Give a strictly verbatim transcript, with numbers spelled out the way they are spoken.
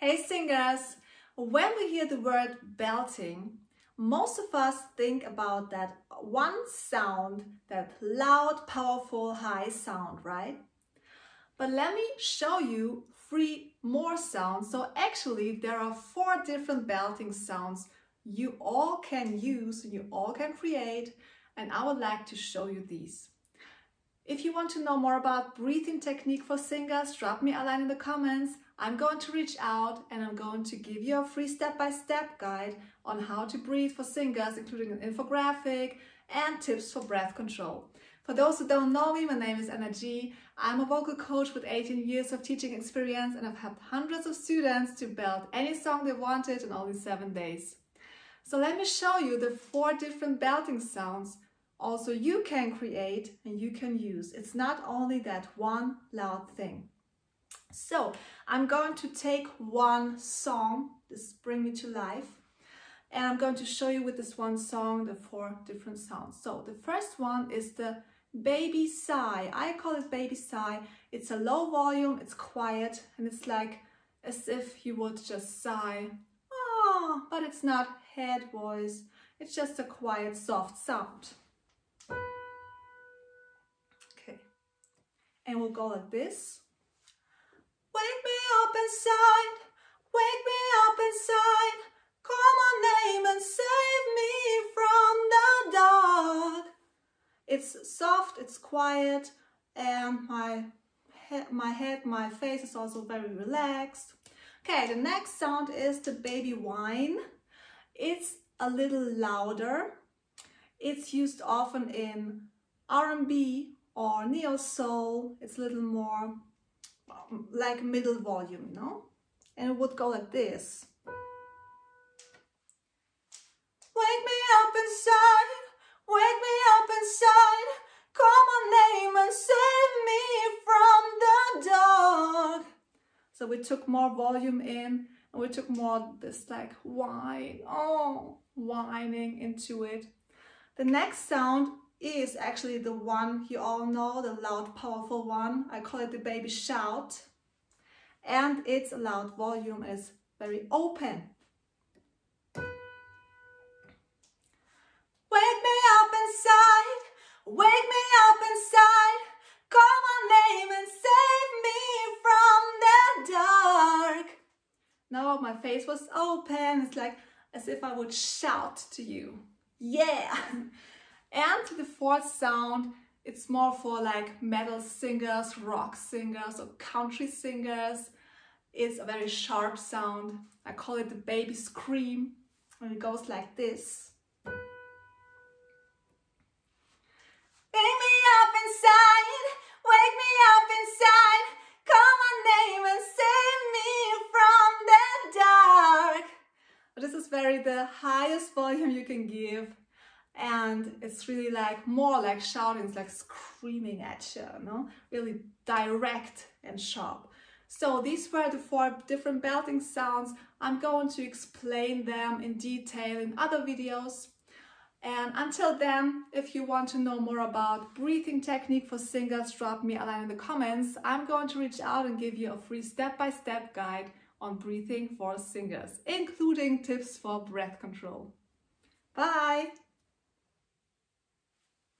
Hey singers! When we hear the word belting, most of us think about that one sound, that loud, powerful, high sound, right? But let me show you three more sounds. So actually there are four different belting sounds you all can use, you all can create, and I would like to show you these. If you want to know more about breathing technique for singers, drop me a line in the comments. I'm going to reach out and I'm going to give you a free step-by-step guide on how to breathe for singers, including an infographic and tips for breath control. For those who don't know me, my name is Anna G. I'm a vocal coach with eighteen years of teaching experience, and I've helped hundreds of students to belt any song they wanted in only seven days. So let me show you the four different belting sounds also you can create and you can use. It's not only that one loud thing. So I'm going to take one song, this Bring Me to Life, and I'm going to show you with this one song the four different sounds. So the first one is the baby sigh. I call it baby sigh. It's a low volume, it's quiet, and it's like as if you would just sigh. Oh, but it's not head voice. It's just a quiet, soft sound. And we'll go like this. Wake me up inside, wake me up inside, call my name and save me from the dark. It's soft, it's quiet, and my, he my head, my face is also very relaxed. Okay, the next sound is the baby whine. It's a little louder. It's used often in R and B. Or neo soul. It's a little more like middle volume, no? And it would go like this. Wake me up inside, wake me up inside, call my name and save me from the dark. So we took more volume in and we took more this like whine, oh, whining into it. The next sound is actually the one you all know, the loud, powerful one. I call it the baby shout. And it's a loud volume, is very open. Wake me up inside, wake me up inside, call my name and save me from the dark. Now my face was open, it's like as if I would shout to you. Yeah! And the fourth sound, it's more for like metal singers, rock singers, or country singers. It's a very sharp sound. I call it the baby scream. And it goes like this. Wake me up inside, wake me up inside, call my name and save me from the dark. This is very the highest volume you can give. And it's really like more like shouting, it's like screaming at you, no? Really direct and sharp. So these were the four different belting sounds. I'm going to explain them in detail in other videos. And until then, if you want to know more about breathing technique for singers, drop me a line in the comments. I'm going to reach out and give you a free step-by-step guide on breathing for singers, including tips for breath control. Bye!